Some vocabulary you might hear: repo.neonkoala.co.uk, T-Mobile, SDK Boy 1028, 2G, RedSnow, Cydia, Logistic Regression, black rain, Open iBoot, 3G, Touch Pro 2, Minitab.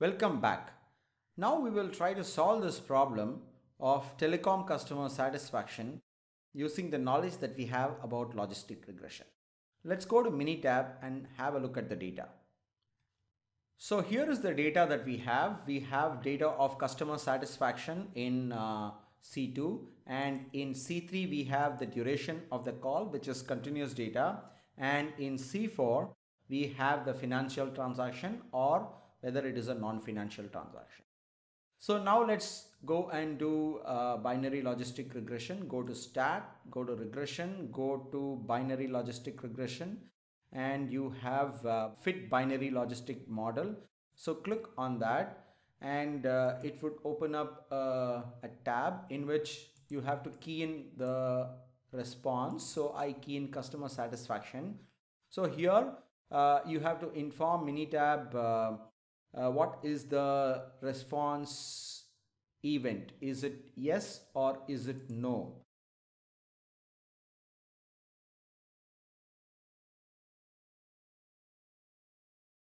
Welcome back. Now we will try to solve this problem of telecom customer satisfaction using the knowledge that we have about logistic regression. Let's go to Minitab and have a look at the data. So here is the data that we have. We have data of customer satisfaction in C2, and in C3 we have the duration of the call, which is continuous data, and in C4 we have the financial transaction or whether it is a non-financial transaction. So now let's go and do binary logistic regression. Go to stat, go to regression, go to binary logistic regression, and you have fit binary logistic model. So click on that and it would open up a tab in which you have to key in the response. So I key in customer satisfaction. So here you have to inform Minitab what is the response event. Is it yes or is it no?